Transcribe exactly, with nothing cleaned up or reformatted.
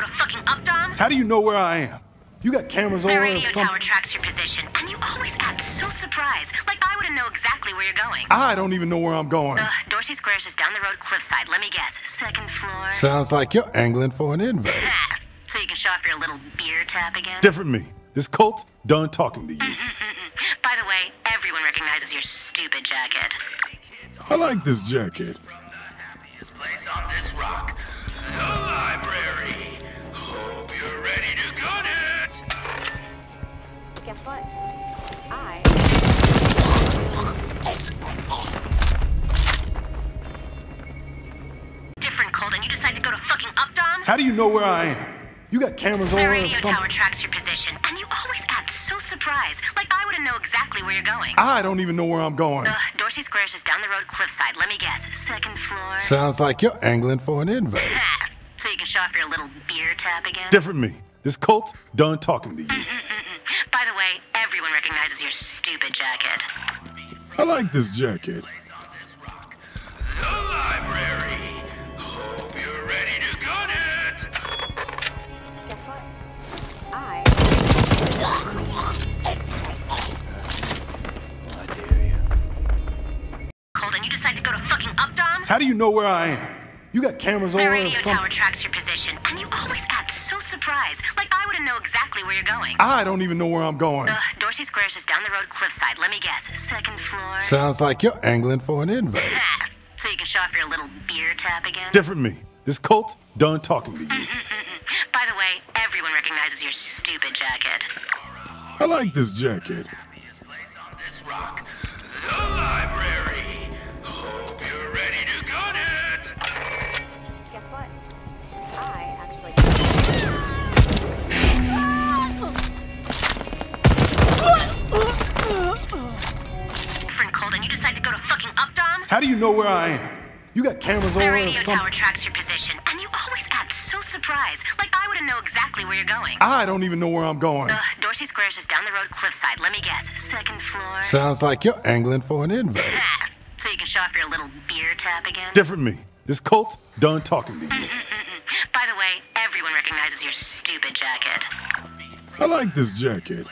go to fucking Updom? How do you know where I am? You got cameras over there. The radio tower tracks your position, and you always act so surprised. Like I wouldn't know exactly where you're going. I don't even know where I'm going. Uh, Dorsey Square's just down the road, cliffside. Let me guess, second floor. Sounds like you're angling for an invite. So you can show off your little beer tap again. Different me. This cult's done talking to you. Mm-mm, mm-mm. By the way, everyone recognizes your stupid jacket. I like this jacket. From the happiest place on this rock, the library. Hope you're ready to go to it. Guess what? I... Different cult, and you decide to go to fucking Updom? How do you know where I am? You got cameras on. The radio tower tracks your position, and you always act so surprised. Like I wouldn't know exactly where you're going. I don't even know where I'm going. Uh, Dorsey Square's just down the road, cliffside. Let me guess, second floor. Sounds like you're angling for an invite. So you can show off your little beer tap again. Different me. This cult's done talking to you. Mm-mm, mm-mm. By the way, everyone recognizes your stupid jacket. I like this jacket. How do you know where I am? You got cameras over there. The radio tower tracks your position, and you always act so surprised. Like I wouldn't know exactly where you're going. I don't even know where I'm going. Uh, Dorsey Square's just down the road, cliffside. Let me guess, second floor. Sounds like you're angling for an invite. So you can show off your little beer tap again. Different me. This cult's done talking to you. Mm-mm, mm-mm. By the way, everyone recognizes your stupid jacket. I like this jacket. Happiest place on this rock, the library. How do you know where I am? You got cameras over there. The radio tower tracks your position, and you always act so surprised. Like I wouldn't know exactly where you're going. I don't even know where I'm going. Uh, Dorsey Square's just down the road, cliffside. Let me guess, second floor. Sounds like you're angling for an invite. So you can show off your little beer tap again. Different me. This cult's done talking to you. Mm-mm, mm-mm. By the way, everyone recognizes your stupid jacket. I like this jacket.